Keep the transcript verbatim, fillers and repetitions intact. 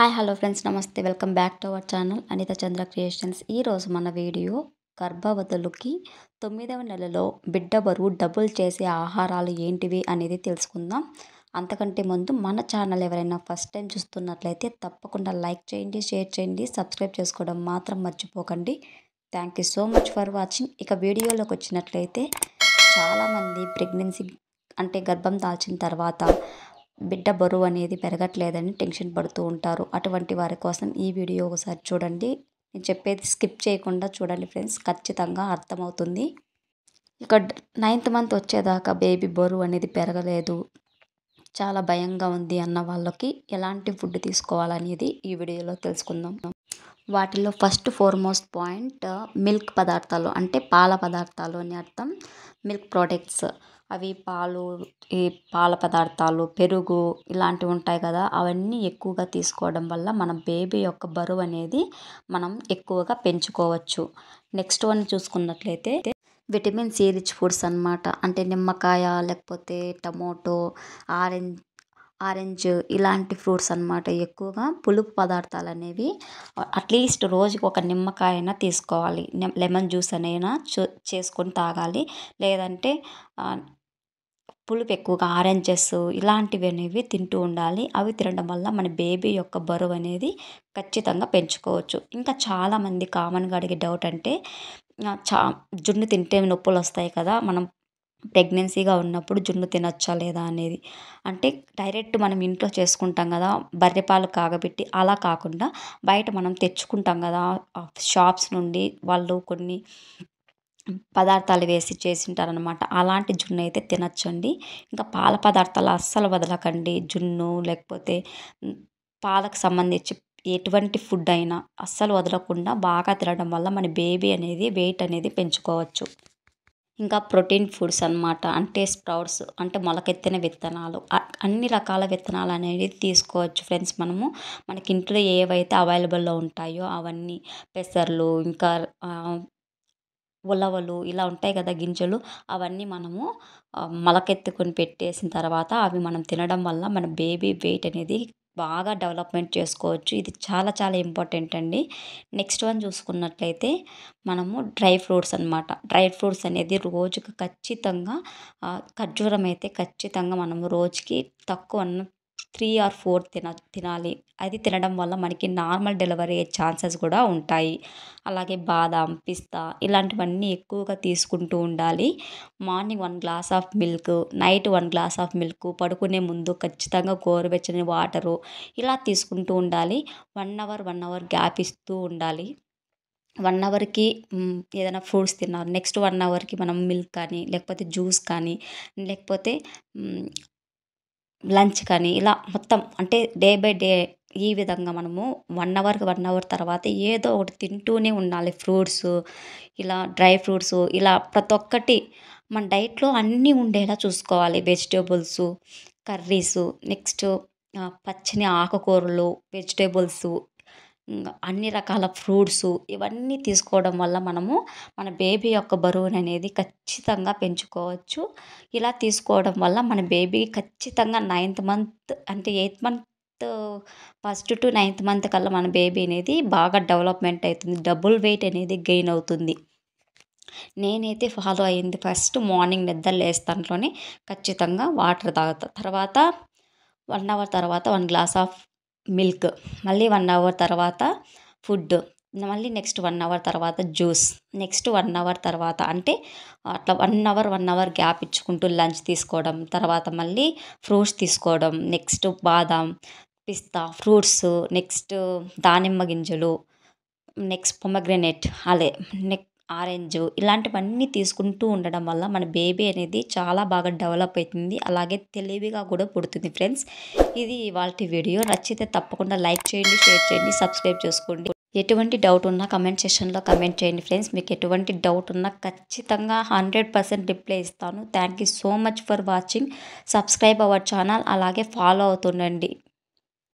High hello friends नमस्ते welcome back to our channel Anita Chandra creations मन video గర్భవతులకి తొమ్మిదవ నెలలో బిడ్డ బరువు డబుల్ చేసే ఆహారాలు ఏంటివి అనేది తెలుసుకుందాం। అంతకంటే ముందు మన ఛానల్ ఎవరైనా ఫస్ట్ టైం చూస్తున్నట్లయితే తప్పకుండా లైక్ చేయండి, షేర్ చేయండి, సబ్స్క్రైబ్ చేసుకోవడం మాత్రం మర్చిపోకండి। Thank you so much for watching. ఇక వీడియోలోకి వచ్చినట్లయితే చాలా మంది ప్రెగ్నెన్సీ అంటే గర్భం దాల్చిన తర్వాత బిడ్డ బరువు అనేది పెరగట్లేదని టెన్షన్ పడుతూ ఉంటారు। అటువంటి వారి కోసం ఈ వీడియో ఒకసారి చూడండి, నేను చెప్పేది స్కిప్ చేయకుండా చూడండి ఫ్రెండ్స్, ఖచ్చితంగా అర్థమవుతుంది। ఇక నైన్త్ మంత్ వచ్చేదాకా బేబీ బరువు అనేది పెరగలేదు, చాలా భయంగా ఉంది అన్న వాళ్ళకి ఎలాంటి ఫుడ్ తీసుకోవాలనేది ఈ వీడియోలో తెలుసుకుందాం। వాటిలో ఫస్ట్ ఫోర్మోస్ట్ పాయింట్ మిల్క్ పదార్థాలు అంటే పాల పదార్థాలు అని అర్థం। మిల్క్ ప్రోడక్ట్స్ అవి పాలు, ఈ పాల పదార్థాలు, పెరుగు ఇలాంటివి ఉంటాయి కదా, అవన్నీ ఎక్కువగా తీసుకోవడం వల్ల మన బేబీ యొక్క బరువు అనేది మనం ఎక్కువగా పెంచుకోవచ్చు। నెక్స్ట్ వన్ చూసుకున్నట్లయితే విటమిన్ సి రిచ్ ఫుడ్స్ అన్నమాట, అంటే నిమ్మకాయ లేకపోతే టమోటో, ఆరెంజ్ ఆరెంజ్ ఇలాంటి ఫ్రూట్స్ అన్నమాట। ఎక్కువగా పులుపు పదార్థాలు అనేవి అట్లీస్ట్ రోజుకి ఒక నిమ్మకాయ అయినా తీసుకోవాలి, లెమన్ జ్యూస్ అయినా చేసుకొని తాగాలి, లేదంటే పులుపు ఎక్కువగా ఆరెంజెస్ ఇలాంటివి అనేవి తింటూ ఉండాలి। అవి తినడం వల్ల మన బేబీ యొక్క బరువు అనేది ఖచ్చితంగా పెంచుకోవచ్చు। ఇంకా చాలామంది కామన్గా అడిగే డౌట్ అంటే చా జున్ను తింటే నొప్పులు వస్తాయి కదా, మనం ప్రెగ్నెన్సీగా ఉన్నప్పుడు జున్ను తినొచ్చా లేదా అనేది, అంటే డైరెక్ట్ మనం ఇంట్లో చేసుకుంటాం కదా బర్రెపాలు కాగబెట్టి, అలా కాకుండా బయట మనం తెచ్చుకుంటాం కదా షాప్స్ నుండి, వాళ్ళు కొన్ని పదార్థాలు వేసి చేసింటారనమాట, అలాంటి జున్ను అయితే తినొచ్చండి। ఇంకా పాల పదార్థాలు అస్సలు వదలకండి, జున్ను లేకపోతే పాలకు సంబంధించి ఎటువంటి ఫుడ్ అయినా అస్సలు వదలకుండా బాగా తినడం వల్ల మన బేబీ అనేది వెయిట్ అనేది పెంచుకోవచ్చు। ఇంకా ప్రోటీన్ ఫుడ్స్ అన్నమాట, అంటే స్ప్రౌట్స్ అంటే మొలకెత్తిన విత్తనాలు, అన్ని రకాల విత్తనాలు అనేవి తీసుకోవచ్చు ఫ్రెండ్స్ మనము, మనకి ఇంట్లో ఏవైతే అవైలబుల్లో ఉంటాయో అవన్నీ, పెసర్లు ఇంకా ఉలవలు ఇలా ఉంటాయి కదా గింజలు, అవన్నీ మనము మొలకెత్తుకొని పెట్టేసిన తర్వాత అవి మనం తినడం వల్ల మన బేబీ వెయిట్ అనేది బాగా డెవలప్మెంట్ చేసుకోవచ్చు। ఇది చాలా చాలా ఇంపార్టెంట్ అండి। నెక్స్ట్ వన్ చూసుకున్నట్లయితే మనము డ్రై ఫ్రూట్స్ అన్నమాట, డ్రై ఫ్రూట్స్ అనేది రోజుకి ఖచ్చితంగా, ఖర్జూరం అయితే ఖచ్చితంగా మనము రోజుకి తక్కువ త్రీ ఆర్ ఫోర్ తిన తినాలి అది తినడం వల్ల మనకి నార్మల్ డెలివరీ అయ్యే ఛాన్సెస్ కూడా ఉంటాయి। అలాగే బాదాం, పిస్తా ఇలాంటివన్నీ ఎక్కువగా తీసుకుంటూ ఉండాలి। Morning one glass of milk, night one glass of milk, పడుకునే ముందు ఖచ్చితంగా గోరువెచ్చని వాటరు ఇలా తీసుకుంటూ ఉండాలి। One hour one hour gap ఇస్తూ ఉండాలి। వన్ అవర్కి ఏదైనా ఫ్రూట్స్ తిన్నారు, నెక్స్ట్ వన్ అవర్కి మనం మిల్క్ కానీ లేకపోతే జ్యూస్ కానీ లేకపోతే లంచ్ కానీ ఇలా మొత్తం అంటే డే బై డే ఈ విధంగా మనము వన్ అవర్కి వన్ అవర్ తర్వాత ఏదో ఒకటి తింటూనే ఉండాలి। ఫ్రూట్స్ ఇలా డ్రై ఫ్రూట్స్ ఇలా ప్రతి ఒక్కటి మన డైట్లో అన్నీ ఉండేలా చూసుకోవాలి, వెజిటేబుల్స్, కర్రీస్, నెక్స్ట్ పచ్చని ఆకుకూరలు, వెజిటేబుల్స్, అన్ని రకాల ఫ్రూట్స్ ఇవన్నీ తీసుకోవడం వల్ల మనము మన బేబీ యొక్క బరువును అనేది ఖచ్చితంగా పెంచుకోవచ్చు। ఇలా తీసుకోవడం వల్ల మన బేబీ ఖచ్చితంగా నైన్త్ మంత్ అంటే eighth month first to ninth month కల్లా మన బేబీ అనేది బాగా డెవలప్మెంట్ అవుతుంది, డబుల్ వెయిట్ అనేది గెయిన్ అవుతుంది। నేనైతే ఫాలో అయ్యింది ఫస్ట్ మార్నింగ్ నిద్ర లేస్తాంట్లోనే ఖచ్చితంగా వాటర్ తాగుతా, తర్వాత వన్ అవర్ తర్వాత వన్ గ్లాస్ ఆఫ్ మిల్క్, మళ్ళీ వన్ అవర్ తర్వాత ఫుడ్, మళ్ళీ నెక్స్ట్ వన్ అవర్ తర్వాత జ్యూస్, నెక్స్ట్ వన్ అవర్ తర్వాత అంటే అట్లా one hour one hour gap ఇచ్చుకుంటూ లంచ్ తీసుకోవడం, తర్వాత మళ్ళీ ఫ్రూట్స్ తీసుకోవడం, నెక్స్ట్ బాదాం, పిస్తా ఫ్రూట్స్, నెక్స్ట్ దానిమ్మ గింజలు, నెక్స్ట్ పొమగ్రనేట్ అలే నెక్ ఆరెంజ్ ఇలాంటివన్నీ తీసుకుంటూ ఉండడం వల్ల మన బేబీ అనేది చాలా బాగా డెవలప్ అవుతుంది, అలాగే తెలివిగా కూడా పుడుతుంది ఫ్రెండ్స్। ఇది ఇవాల్టి వీడియో, నచ్చితే తప్పకుండా లైక్ చేయండి, షేర్ చేయండి, సబ్స్క్రైబ్ చేసుకోండి। ఎటువంటి డౌట్ ఉన్నా కమెంట్ సెక్షన్లో కమెంట్ చేయండి ఫ్రెండ్స్, మీకు ఎటువంటి డౌట్ ఉన్నా ఖచ్చితంగా హండ్రెడ్ పర్సెంట్ రిప్లై ఇస్తాను। Thank you so much for watching, subscribe our channel, అలాగే ఫాలో అవుతుండండి।